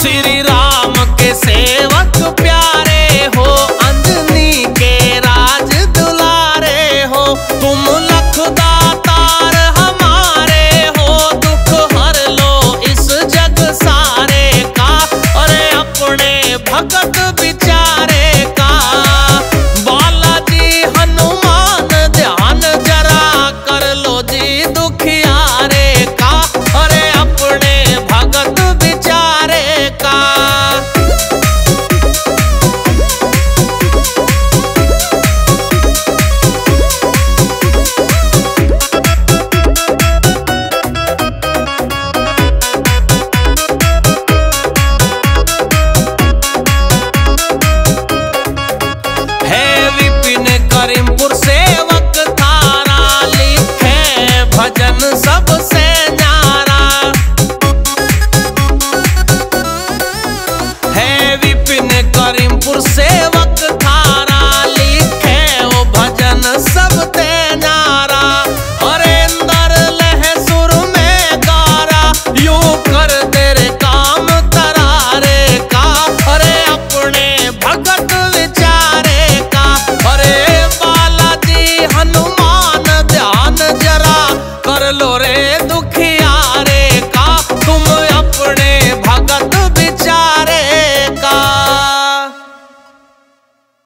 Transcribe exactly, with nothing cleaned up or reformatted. श्री राम के सेवक प्यारे हो, अंजनी के राज दुलारे हो, तुम लख दातार हमारे हो, दुख हर लो इस जग सारे का, और अपने भगत बिचारे का। बालाजी हनुमान ध्यान जरा कर लो जी दुखियारे का, अरे अपने भगत बिचारे का। करीमपुर सेवक थारा, लिखे भजन सबसे न्यारा, है विपिन करीमपुर सेवक थारा, लिखे वो भजन सबसे न्यारा। अरे नर लह सुर में गारा, यूं कर तेरे काम तरारे का, अरे अपने भगत विचारे का। अरे हनुमान ध्यान जरा कर लो रे